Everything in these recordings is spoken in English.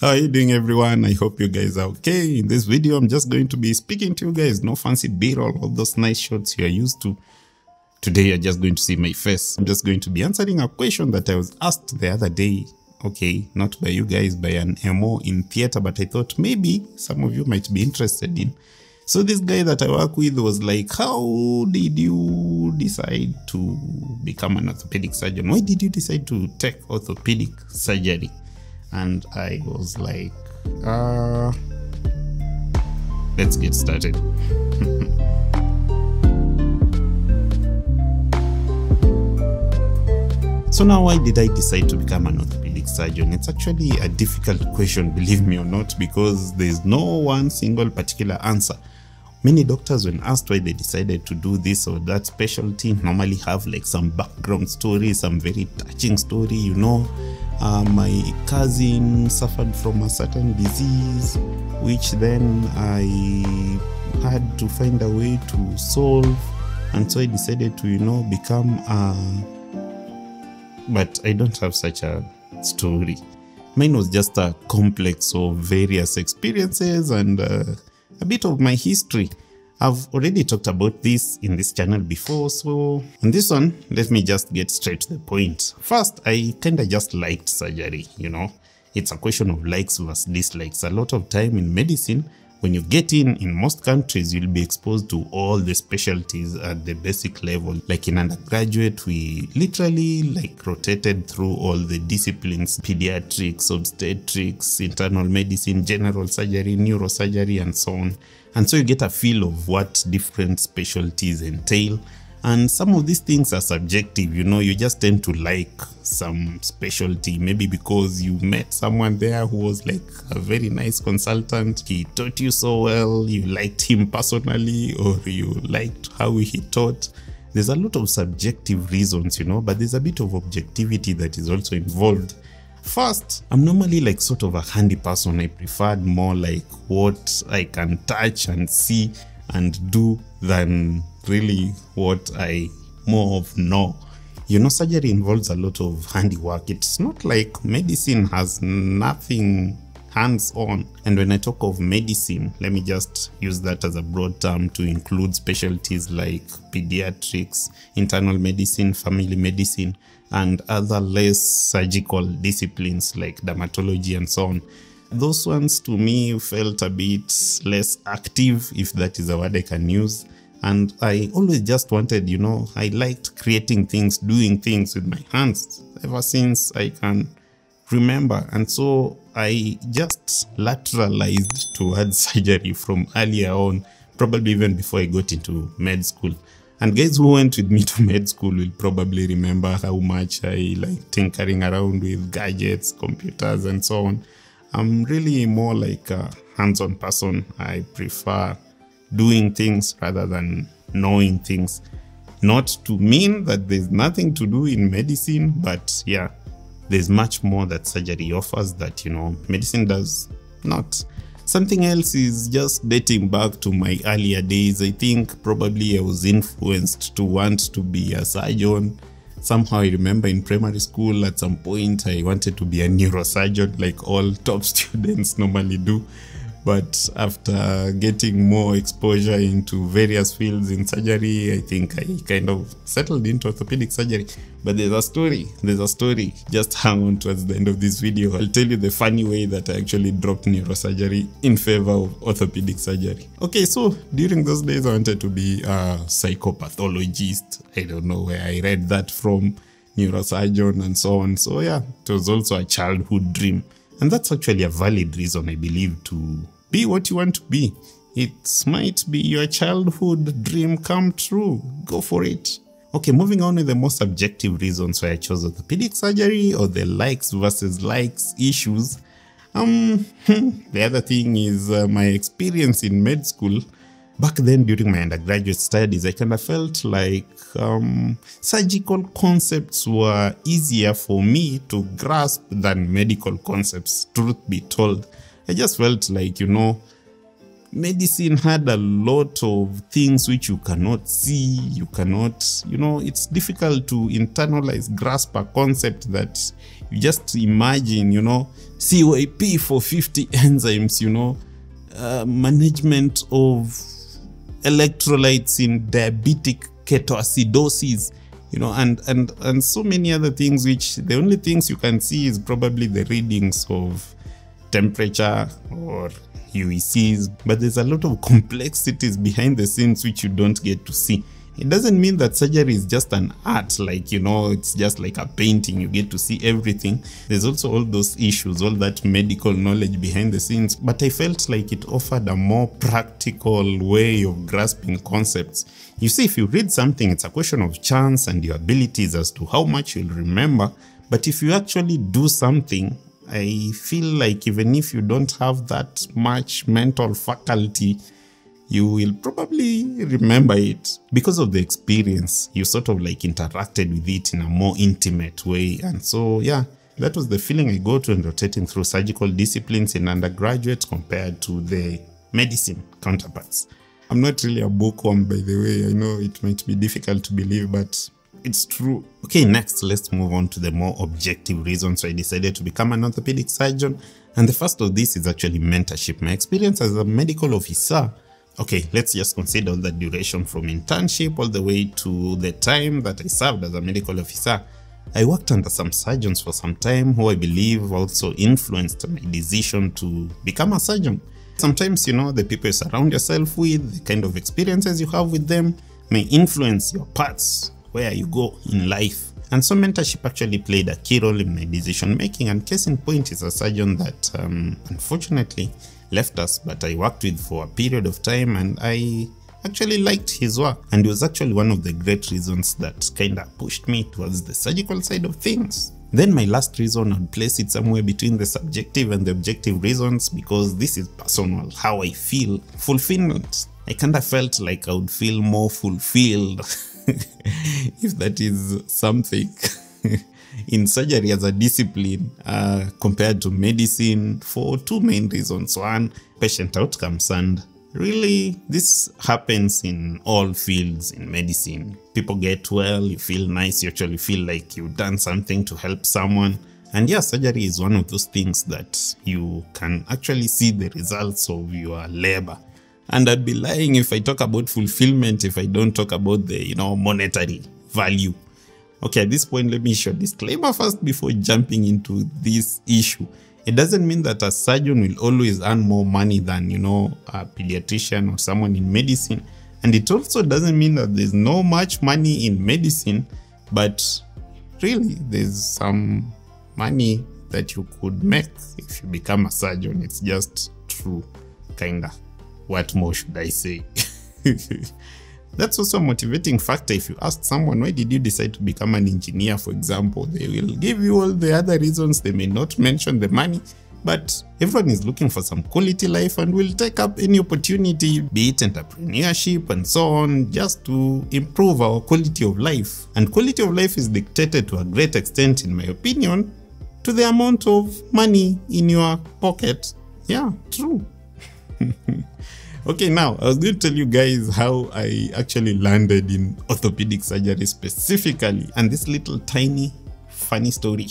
How are you doing, everyone? I hope you guys are okay. In this video, I'm just going to be speaking to you guys. No fancy B-roll, all those nice shots you are used to. Today, you're just going to see my face. I'm just going to be answering a question that I was asked the other day. Okay, not by you guys, by an MO in theater, but I thought maybe some of you might be interested in. So this guy that I work with was like, how did you decide to become an orthopedic surgeon? Why did you decide to take orthopedic surgery? And I was like, let's get started. So now, why did I decide to become an orthopedic surgeon? It's actually a difficult question, believe me or not, because there's no one single particular answer. Many doctors, when asked why they decided to do this or that specialty, normally have like some background story, some very touching story, you know. My cousin suffered from a certain disease, which then I had to find a way to solve, and so I decided to, you know, become but I don't have such a story. Mine was just a complex of various experiences and a bit of my history. I've already talked about this in this channel before, so on this one, let me just get straight to the point. First, I kinda just liked surgery, you know. It's a question of likes versus dislikes. A lot of time in medicine, when you get in most countries, you'll be exposed to all the specialties at the basic level. Like in undergraduate, we literally like rotated through all the disciplines: pediatrics, obstetrics, internal medicine, general surgery, neurosurgery, and so on. And so you get a feel of what different specialties entail. And some of these things are subjective, you know, you just tend to like some specialty, maybe because you met someone there who was like a very nice consultant. He taught you so well, you liked him personally, or you liked how he taught. There's a lot of subjective reasons, you know, but there's a bit of objectivity that is also involved. First, I'm normally like sort of a handy person. I preferred more like what I can touch and see and do than really what I more of know. You know, surgery involves a lot of handiwork. It's not like medicine has nothing hands-on. And when I talk of medicine, let me just use that as a broad term to include specialties like pediatrics, internal medicine, family medicine, and other less surgical disciplines like dermatology and so on. Those ones to me felt a bit less active, if that is a word I can use. And I always just wanted, you know, I liked creating things, doing things with my hands ever since I can remember. And so I just lateralized towards surgery from earlier on, probably even before I got into med school. And guys who went with me to med school will probably remember how much I like tinkering around with gadgets, computers, and so on. I'm really more like a hands-on person. I prefer doing things rather than knowing things. Not to mean that there's nothing to do in medicine, but yeah, there's much more that surgery offers that, you know, medicine does not. Something else is just dating back to my earlier days. I think probably I was influenced to want to be a surgeon. Somehow I remember in primary school at some point I wanted to be a neurosurgeon like all top students normally do. But after getting more exposure into various fields in surgery, I think I kind of settled into orthopedic surgery. But there's a story. Just hang on towards the end of this video. I'll tell you the funny way that I actually dropped neurosurgery in favor of orthopedic surgery. Okay, so during those days, I wanted to be a psychopathologist. I don't know where I read that from, neurosurgeon and so on. So yeah, it was also a childhood dream. And that's actually a valid reason, I believe, to be what you want to be. It might be your childhood dream come true. Go for it. Okay, moving on with the more subjective reasons why I chose orthopedic surgery or the likes versus likes issues. The other thing is my experience in med school. Back then, during my undergraduate studies, I kind of felt like surgical concepts were easier for me to grasp than medical concepts, truth be told. I just felt like, you know, medicine had a lot of things which you cannot see, you cannot, you know, it's difficult to internalize, grasp a concept that you just imagine, you know, CYP for 50 enzymes, you know, management of electrolytes in diabetic ketoacidosis, you know, and so many other things which the only things you can see is probably the readings of temperature or UECs, but there's a lot of complexities behind the scenes which you don't get to see. It doesn't mean that surgery is just an art, like, you know, it's just like a painting, you get to see everything. There's also all those issues, all that medical knowledge behind the scenes, but I felt like it offered a more practical way of grasping concepts. You see, if you read something, it's a question of chance and your abilities as to how much you'll remember, but if you actually do something, I feel like even if you don't have that much mental faculty, you will probably remember it because of the experience. You sort of like interacted with it in a more intimate way. And so, yeah, that was the feeling I got when rotating through surgical disciplines in undergraduate compared to the medicine counterparts. I'm not really a bookworm, by the way. I know it might be difficult to believe, but it's true. Okay, next, let's move on to the more objective reasons why I decided to become an orthopedic surgeon. And the first of this is actually mentorship. My experience as a medical officer. Okay, let's just consider the duration from internship all the way to the time that I served as a medical officer. I worked under some surgeons for some time who I believe also influenced my decision to become a surgeon. Sometimes, you know, the people you surround yourself with, the kind of experiences you have with them may influence your paths, where you go in life. And so mentorship actually played a key role in my decision making, and case in point is a surgeon that unfortunately left us, but I worked with for a period of time and I actually liked his work, and it was actually one of the great reasons that kind of pushed me towards the surgical side of things. Then my last reason, I'd place it somewhere between the subjective and the objective reasons, because this is personal, how I feel fulfillment. I kind of felt like I would feel more fulfilled if that is something in surgery as a discipline compared to medicine, for two main reasons. One, patient outcomes, and really this happens in all fields in medicine. People get well, you feel nice, you actually feel like you've done something to help someone. And yeah, surgery is one of those things that you can actually see the results of your labor. And I'd be lying if I talk about fulfillment if I don't talk about the, you know, monetary value. Okay, at this point, let me show a disclaimer first before jumping into this issue. It doesn't mean that a surgeon will always earn more money than, you know, a pediatrician or someone in medicine. And it also doesn't mean that there's no much money in medicine, but really there's some money that you could make if you become a surgeon. It's just true, kinda. What more should I say? That's also a motivating factor. If you ask someone, why did you decide to become an engineer, for example, they will give you all the other reasons. They may not mention the money, but everyone is looking for some quality life and will take up any opportunity, be it entrepreneurship and so on, just to improve our quality of life. And quality of life is dictated to a great extent, in my opinion, to the amount of money in your pocket. Yeah, true. Okay, now I was going to tell you guys how I actually landed in orthopedic surgery specifically, and this little tiny funny story.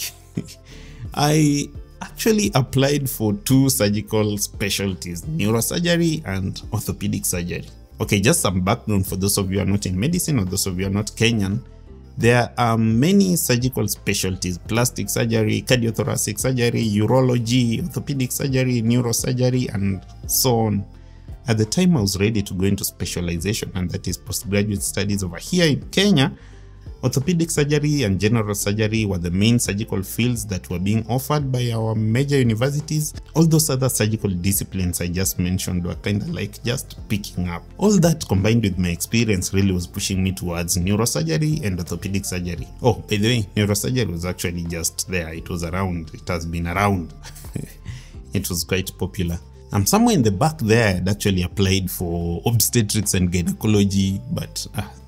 I actually applied for two surgical specialties, neurosurgery and orthopedic surgery. Okay, just some background for those of you who are not in medicine or those of you who are not Kenyan. There are many surgical specialties: plastic surgery, cardiothoracic surgery, urology, orthopedic surgery, neurosurgery, and so on. At the time, I was ready to go into specialization, and that is postgraduate studies over here in Kenya. Orthopedic surgery and general surgery were the main surgical fields that were being offered by our major universities. All those other surgical disciplines I just mentioned were kind of like just picking up. All that combined with my experience really was pushing me towards neurosurgery and orthopedic surgery. Oh, by the way, neurosurgery was actually just there. It was around. It has been around. It was quite popular. Somewhere in the back there, I had actually applied for obstetrics and gynecology, but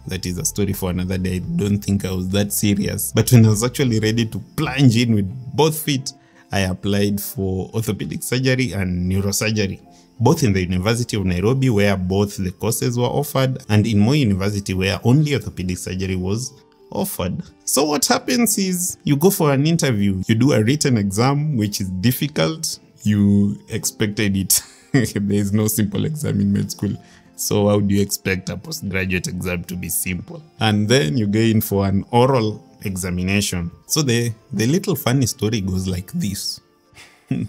that is a story for another day. I don't think I was that serious. But when I was actually ready to plunge in with both feet, I applied for orthopedic surgery and neurosurgery, both in the University of Nairobi, where both the courses were offered, and in Moi University, where only orthopedic surgery was offered. So what happens is you go for an interview, you do a written exam, which is difficult. You expected it. There is no simple exam in med school. So how do you expect a postgraduate exam to be simple? And then you go in for an oral examination. So the little funny story goes like this. I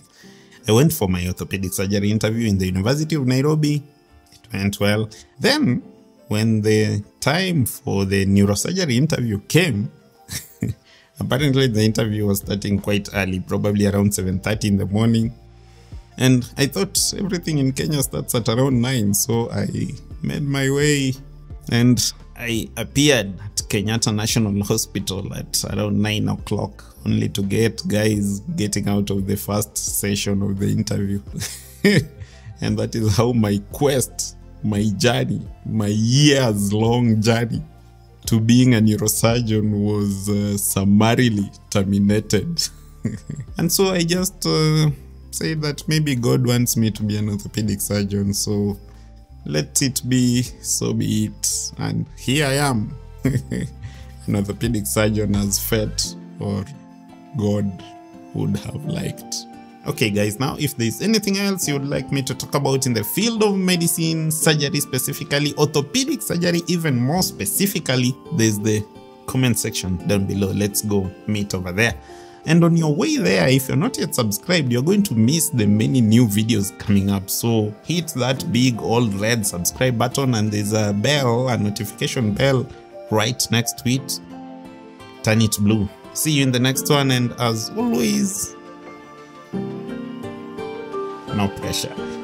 went for my orthopedic surgery interview in the University of Nairobi. It went well. Then when the time for the neurosurgery interview came, apparently the interview was starting quite early, probably around 7:30 in the morning. And I thought everything in Kenya starts at around 9, so I made my way and I appeared at Kenyatta National Hospital at around 9 o'clock, only to get guys getting out of the first session of the interview. And that is how my quest, my journey, my years-long journey to being a neurosurgeon was summarily terminated. And so I just say that maybe God wants me to be an orthopedic surgeon, so let it be, so be it. And here I am, an orthopedic surgeon as fate or God would have liked. Okay guys, now if there's anything else you would like me to talk about in the field of medicine, surgery specifically, orthopedic surgery even more specifically, there's the comment section down below. Let's go meet over there. And on your way there, if you're not yet subscribed, you're going to miss the many new videos coming up. So hit that big old red subscribe button, and there's a bell, a notification bell right next to it. Turn it blue. See you in the next one, and as always, no pressure.